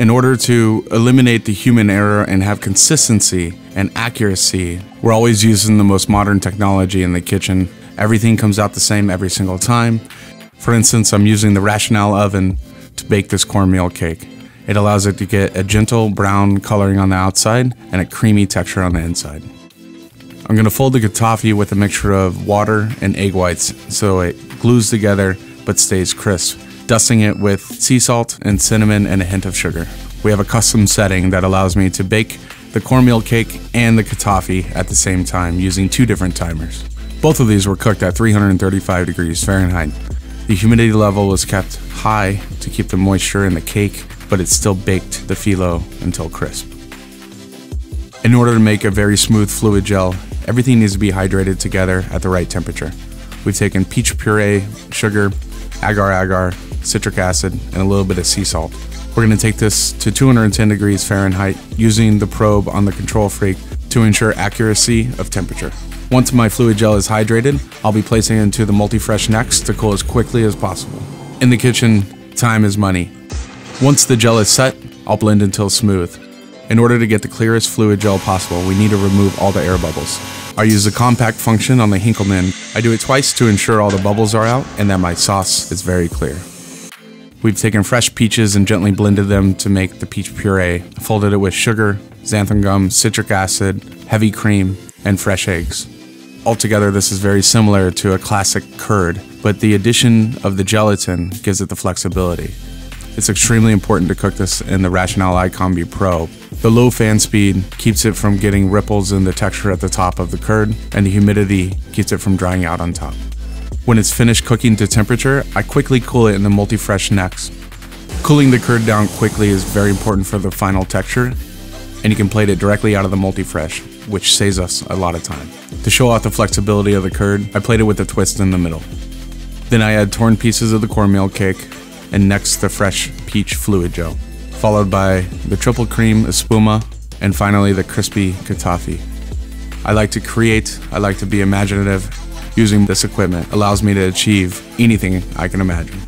in order to eliminate the human error and have consistency and accuracy. We're always using the most modern technology in the kitchen. Everything comes out the same every single time. For instance, I'm using the Rational oven to bake this cornmeal cake. It allows it to get a gentle brown coloring on the outside and a creamy texture on the inside. I'm gonna fold the kataifi with a mixture of water and egg whites so it glues together but stays crisp, dusting it with sea salt and cinnamon and a hint of sugar. We have a custom setting that allows me to bake the cornmeal cake and the kataifi at the same time using two different timers. Both of these were cooked at 335 degrees Fahrenheit. The humidity level was kept high to keep the moisture in the cake, but it still baked the phyllo until crisp. In order to make a very smooth fluid gel, everything needs to be hydrated together at the right temperature. We've taken peach puree, sugar, agar agar, citric acid, and a little bit of sea salt. We're gonna take this to 210 degrees Fahrenheit using the probe on the Control Freak to ensure accuracy of temperature. Once my fluid gel is hydrated, I'll be placing it into the Multifresh next to cool as quickly as possible. In the kitchen, time is money. Once the gel is set, I'll blend until smooth. In order to get the clearest fluid gel possible, we need to remove all the air bubbles. I use the compact function on the Henkelman. I do it twice to ensure all the bubbles are out and that my sauce is very clear. We've taken fresh peaches and gently blended them to make the peach puree, folded it with sugar, xanthan gum, citric acid, heavy cream, and fresh eggs. Altogether, this is very similar to a classic curd, but the addition of the gelatin gives it the flexibility. It's extremely important to cook this in the Rational iCombi Pro. The low fan speed keeps it from getting ripples in the texture at the top of the curd, and the humidity keeps it from drying out on top. When it's finished cooking to temperature, I quickly cool it in the Multifresh next. Cooling the curd down quickly is very important for the final texture, and you can plate it directly out of the Multifresh, which saves us a lot of time. To show off the flexibility of the curd, I plate it with a twist in the middle. Then I add torn pieces of the cornmeal cake, and next the fresh peach fluid gel, followed by the triple cream espuma, and finally the crispy kataifi. I like to be imaginative. Using this equipment allows me to achieve anything I can imagine.